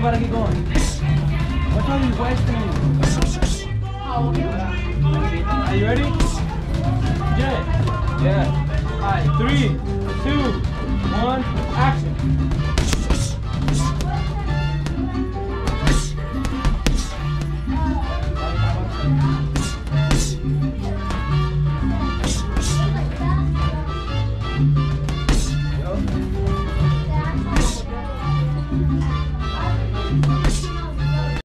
you gotta get going. What are you wasting? Are you ready? Yeah. Yeah. Alright, 3, 2, 1, action.